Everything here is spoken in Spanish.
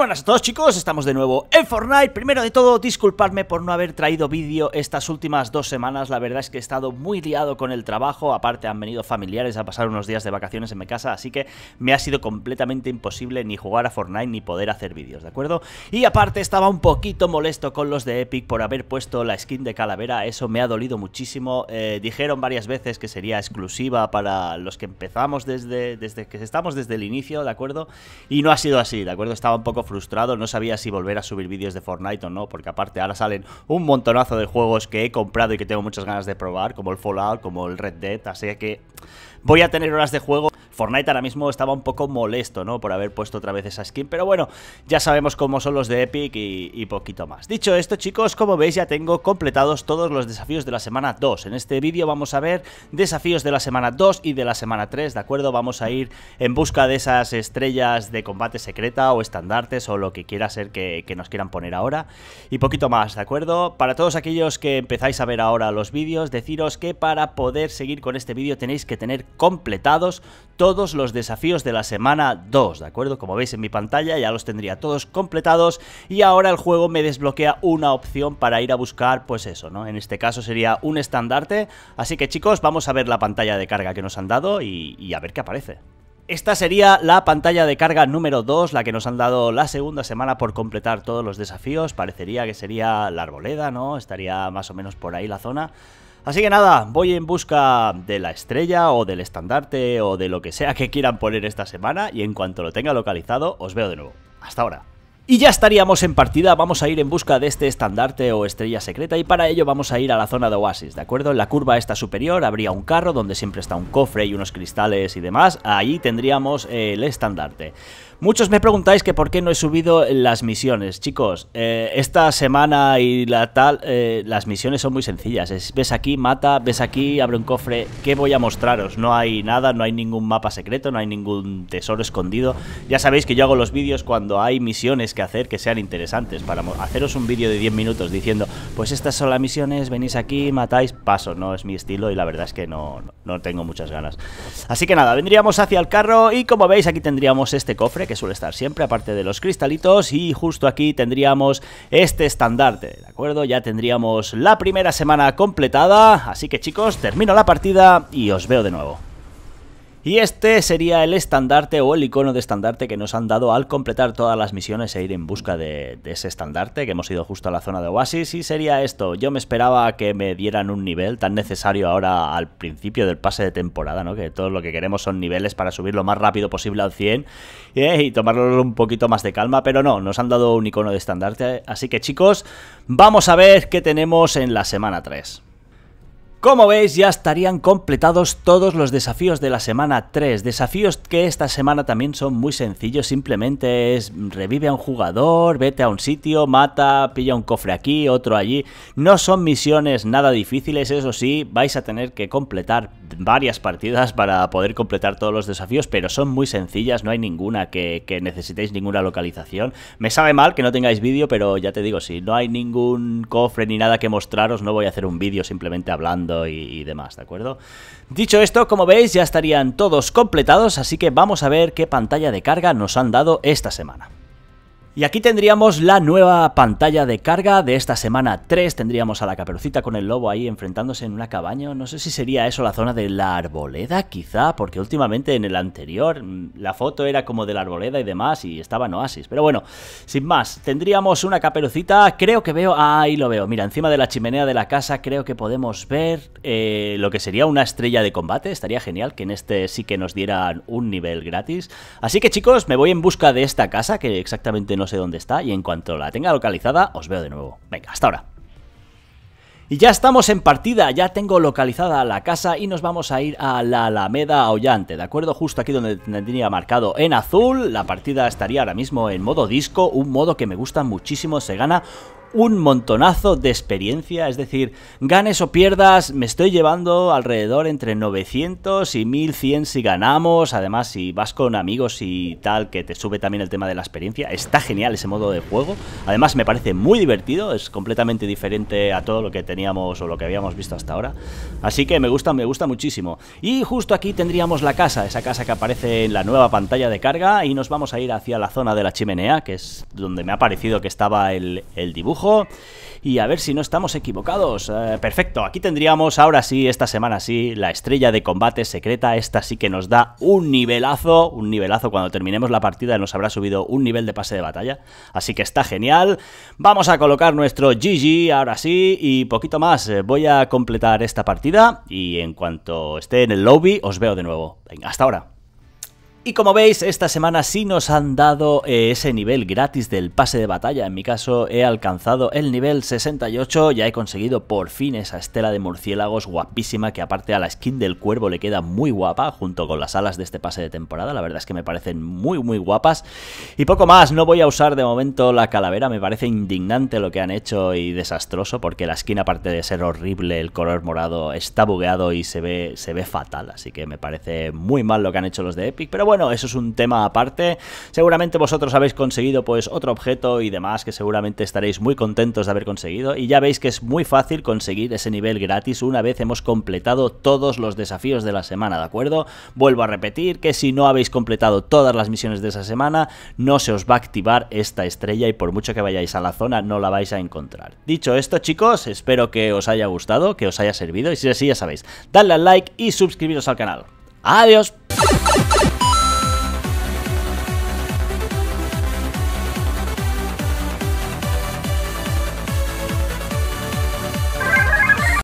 buenas a todos, chicos, estamos de nuevo en Fortnite. Primero de todo, disculpadme por no haber traído vídeo estas últimas 2 semanas. La verdad es que he estado muy liado con el trabajo. Aparte han venido familiares a pasar unos días de vacaciones en mi casa, así que me ha sido completamente imposible ni jugar a Fortnite ni poder hacer vídeos, ¿de acuerdo? Y aparte estaba un poquito molesto con los de Epic por haber puesto la skin de Calavera. Eso me ha dolido muchísimo. Dijeron varias veces que sería exclusiva para los que empezamos desde el inicio, ¿de acuerdo? Y no ha sido así, ¿de acuerdo? Estaba un poco frustrado, no sabía si volver a subir vídeos de Fortnite o no, porque aparte ahora salen un montonazo de juegos que he comprado y que tengo muchas ganas de probar, como el Fallout, como el Red Dead, así que voy a tener horas de juego. Fortnite ahora mismo estaba un poco molesto, ¿no?, por haber puesto otra vez esa skin, pero bueno, ya sabemos cómo son los de Epic y poquito más. Dicho esto, chicos, como veis ya tengo completados todos los desafíos de la semana 2. En este vídeo vamos a ver desafíos de la semana 2 y de la semana 3, ¿de acuerdo? Vamos a ir en busca de esas estrellas de combate secreta o estandartes o lo que quiera ser que nos quieran poner ahora y poquito más, ¿de acuerdo? Para todos aquellos que empezáis a ver ahora los vídeos, deciros que para poder seguir con este vídeo tenéis que tener completados todos los desafíos de la semana 2, ¿de acuerdo? Como veis en mi pantalla ya los tendría todos completados y ahora el juego me desbloquea una opción para ir a buscar, pues eso, ¿no? En este caso sería un estandarte, así que chicos, vamos a ver la pantalla de carga que nos han dado y a ver qué aparece. Esta sería la pantalla de carga número 2, la que nos han dado la segunda semana por completar todos los desafíos. Parecería que sería la arboleda, ¿no? Estaría más o menos por ahí la zona. Así que nada, voy en busca de la estrella o del estandarte o de lo que sea que quieran poner esta semana y en cuanto lo tenga localizado os veo de nuevo. Hasta ahora. Y ya estaríamos en partida, vamos a ir en busca de este estandarte o estrella secreta y para ello vamos a ir a la zona de Oasis, ¿de acuerdo? En la curva esta superior habría un carro donde siempre está un cofre y unos cristales y demás, ahí tendríamos el estandarte. Muchos me preguntáis que por qué no he subido las misiones, chicos. Esta semana y la tal, las misiones son muy sencillas. Ves aquí, mata, ves aquí, abre un cofre. ¿Qué voy a mostraros? No hay nada, no hay ningún mapa secreto, no hay ningún tesoro escondido. Ya sabéis que yo hago los vídeos cuando hay misiones que hacer que sean interesantes. Para haceros un vídeo de 10 minutos diciendo, pues estas son las misiones, venís aquí, matáis, paso. No es mi estilo y la verdad es que no tengo muchas ganas. Así que nada, vendríamos hacia el carro y como veis aquí tendríamos este cofre que suele estar siempre, aparte de los cristalitos, y justo aquí tendríamos este estandarte, ¿de acuerdo? Ya tendríamos la primera semana completada, así que chicos, termino la partida y os veo de nuevo. Y este sería el estandarte o el icono de estandarte que nos han dado al completar todas las misiones e ir en busca de ese estandarte, que hemos ido justo a la zona de Oasis, y sería esto. Yo me esperaba que me dieran un nivel tan necesario ahora al principio del pase de temporada, ¿no? Que todo lo que queremos son niveles para subir lo más rápido posible al 100 y tomarlo un poquito más de calma, pero no, nos han dado un icono de estandarte. Así que chicos, vamos a ver qué tenemos en la semana 3. Como veis ya estarían completados todos los desafíos de la semana 3, desafíos que esta semana también son muy sencillos, simplemente es revive a un jugador, vete a un sitio, mata, pilla un cofre aquí, otro allí, no son misiones nada difíciles, eso sí, vais a tener que completar varias partidas para poder completar todos los desafíos, pero son muy sencillas, no hay ninguna que necesitéis ninguna localización. Me sabe mal que no tengáis vídeo, pero ya te digo, si no hay ningún cofre ni nada que mostraros, no voy a hacer un vídeo simplemente hablando y demás, ¿de acuerdo? Dicho esto, como veis ya estarían todos completados, así que vamos a ver qué pantalla de carga nos han dado esta semana. Y aquí tendríamos la nueva pantalla de carga de esta semana 3, tendríamos a la Caperucita con el lobo ahí enfrentándose en una cabaña, no sé si sería eso la zona de la arboleda quizá, porque últimamente en el anterior la foto era como de la arboleda y demás y estaba en Oasis, pero bueno, sin más, tendríamos una Caperucita, creo que veo, ahí lo veo, mira, encima de la chimenea de la casa creo que podemos ver lo que sería una estrella de combate, estaría genial que en este sí que nos dieran un nivel gratis, así que chicos, me voy en busca de esta casa que exactamente no sé dónde está y en cuanto la tenga localizada os veo de nuevo. Venga, hasta ahora. Y ya estamos en partida, ya tengo localizada la casa y nos vamos a ir a la Alameda Aullante, ¿de acuerdo? Justo aquí donde tenía marcado en azul, la partida estaría ahora mismo en modo disco, un modo que me gusta muchísimo, se gana un montonazo de experiencia, es decir, ganes o pierdas, me estoy llevando alrededor entre 900 y 1100 si ganamos, además si vas con amigos y tal, que te sube también el tema de la experiencia. Está genial ese modo de juego, además me parece muy divertido, es completamente diferente a todo lo que teníamos o lo que habíamos visto hasta ahora, así que me gusta muchísimo. Y justo aquí tendríamos la casa, esa casa que aparece en la nueva pantalla de carga, y nos vamos a ir hacia la zona de la chimenea, que es donde me ha parecido que estaba el dibujo. Y a ver si no estamos equivocados. Perfecto, aquí tendríamos ahora sí, esta semana sí, la estrella de combate secreta. Esta sí que nos da un nivelazo. Un nivelazo, cuando terminemos la partida nos habrá subido un nivel de pase de batalla. Así que está genial. Vamos a colocar nuestro GG ahora sí y poquito más. Voy a completar esta partida y en cuanto esté en el lobby os veo de nuevo. Venga, hasta ahora. Y como veis, esta semana sí nos han dado ese nivel gratis del pase de batalla. En mi caso he alcanzado el nivel 68, ya he conseguido por fin esa estela de murciélagos guapísima, que aparte a la skin del cuervo le queda muy guapa, junto con las alas de este pase de temporada. La verdad es que me parecen muy muy guapas. Y poco más, no voy a usar de momento la calavera, me parece indignante lo que han hecho y desastroso, porque la skin, aparte de ser horrible, el color morado está bugueado y se ve fatal, así que me parece muy mal lo que han hecho los de Epic, pero bueno, eso es un tema aparte. Seguramente vosotros habéis conseguido pues otro objeto y demás, que seguramente estaréis muy contentos de haber conseguido, y ya veis que es muy fácil conseguir ese nivel gratis una vez hemos completado todos los desafíos de la semana, ¿de acuerdo? Vuelvo a repetir que si no habéis completado todas las misiones de esa semana, no se os va a activar esta estrella, y por mucho que vayáis a la zona no la vais a encontrar. Dicho esto, chicos, espero que os haya gustado, que os haya servido, y si es así ya sabéis, dadle al like y suscribiros al canal. ¡Adiós!